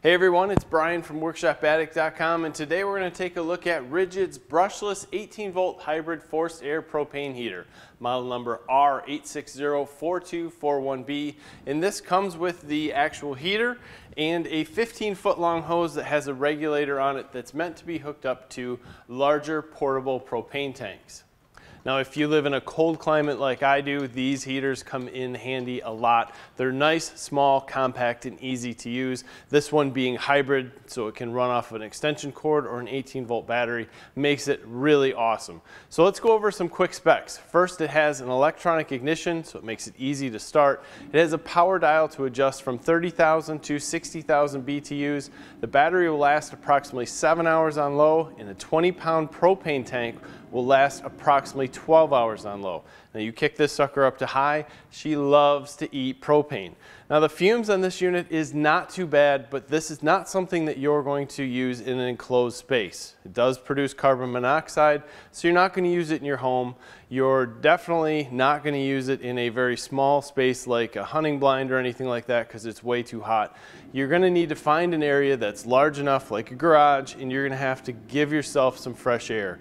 Hey everyone, it's Brian from workshopaddict.com, and today we're going to take a look at Ridgid's brushless 18 volt hybrid forced air propane heater, model number R8604241B, and this comes with the actual heater and a 15-foot long hose that has a regulator on it that's meant to be hooked up to larger portable propane tanks. Now, if you live in a cold climate like I do, these heaters come in handy a lot. They're nice, small, compact, and easy to use. This one being hybrid, so it can run off of an extension cord or an 18-volt battery, makes it really awesome. So let's go over some quick specs. First, it has an electronic ignition, so it makes it easy to start. It has a power dial to adjust from 30,000 to 60,000 BTUs. The battery will last approximately 7 hours on low, and a 20-pound propane tank will last approximately 12 hours on low. Now you kick this sucker up to high, she loves to eat propane. Now the fumes on this unit is not too bad, but this is not something that you're going to use in an enclosed space. It does produce carbon monoxide, so you're not going to use it in your home. You're definitely not going to use it in a very small space like a hunting blind or anything like that because it's way too hot. You're going to need to find an area that's large enough, like a garage, and you're going to have to give yourself some fresh air.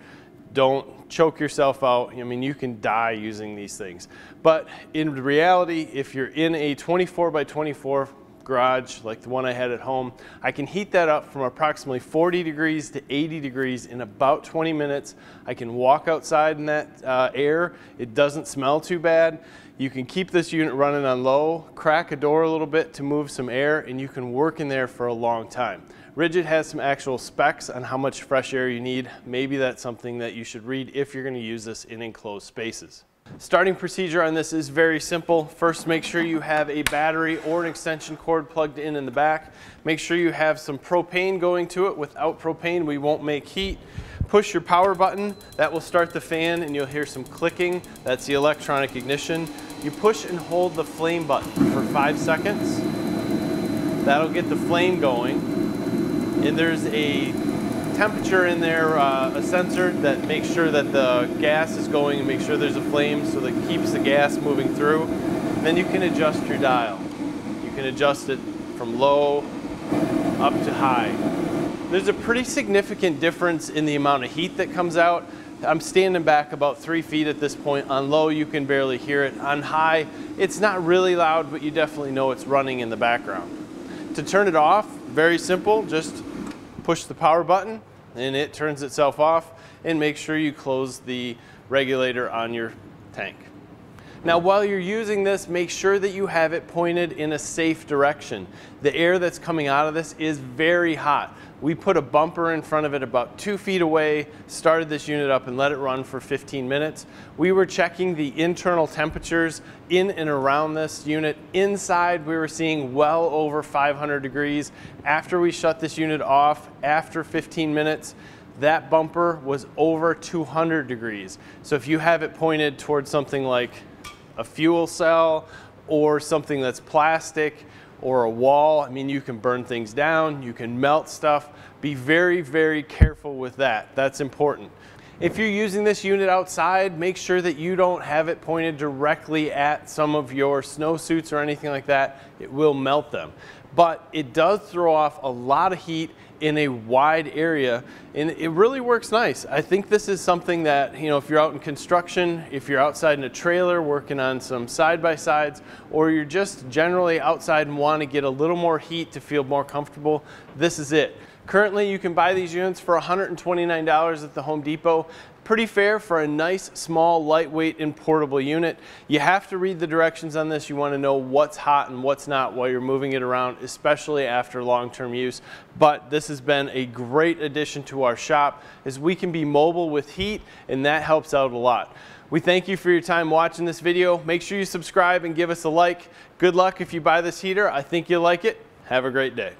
Don't choke yourself out. I mean, you can die using these things. But in reality, if you're in a 24 by 24 garage like the one I had at home, I can heat that up from approximately 40 degrees to 80 degrees in about 20 minutes. I can walk outside in that air. It doesn't smell too bad. You can keep this unit running on low, crack a door a little bit to move some air, and you can work in there for a long time. Ridgid has some actual specs on how much fresh air you need. Maybe that's something that you should read if you're going to use this in enclosed spaces. Starting procedure on this is very simple. First, make sure you have a battery or an extension cord plugged in the back. Make sure you have some propane going to it. Without propane, we won't make heat. Push your power button. That will start the fan, and you'll hear some clicking. That's the electronic ignition. You push and hold the flame button for 5 seconds. That'll get the flame going. And there's a temperature in there, a sensor that makes sure that the gas is going and make sure there's a flame, so that keeps the gas moving through. And then you can adjust your dial. You can adjust it from low up to high. There's a pretty significant difference in the amount of heat that comes out. I'm standing back about 3 feet at this point. On low, you can barely hear it. On high, it's not really loud, but you definitely know it's running in the background. To turn it off, very simple, just push the power button and it turns itself off, and make sure you close the regulator on your tank. Now, while you're using this, make sure that you have it pointed in a safe direction. The air that's coming out of this is very hot. We put a bumper in front of it about 2 feet away, started this unit up and let it run for 15 minutes. We were checking the internal temperatures in and around this unit. Inside, we were seeing well over 500 degrees. After we shut this unit off, after 15 minutes, that bumper was over 200 degrees. So if you have it pointed towards something like a fuel cell or something that's plastic, or a wall, I mean, you can burn things down, you can melt stuff. Be very, very careful with that. That's important. If you're using this unit outside, make sure that you don't have it pointed directly at some of your snowsuits or anything like that. It will melt them. But it does throw off a lot of heat in a wide area, and it really works nice. I think this is something that, you know, if you're out in construction, if you're outside in a trailer working on some side-by-sides, or you're just generally outside and want to get a little more heat to feel more comfortable, this is it. Currently, you can buy these units for $129 at the Home Depot. Pretty fair for a nice, small, lightweight, and portable unit. You have to read the directions on this. You want to know what's hot and what's not while you're moving it around, especially after long-term use. But this has been a great addition to our shop, as we can be mobile with heat, and that helps out a lot. We thank you for your time watching this video. Make sure you subscribe and give us a like. Good luck if you buy this heater. I think you'll like it. Have a great day.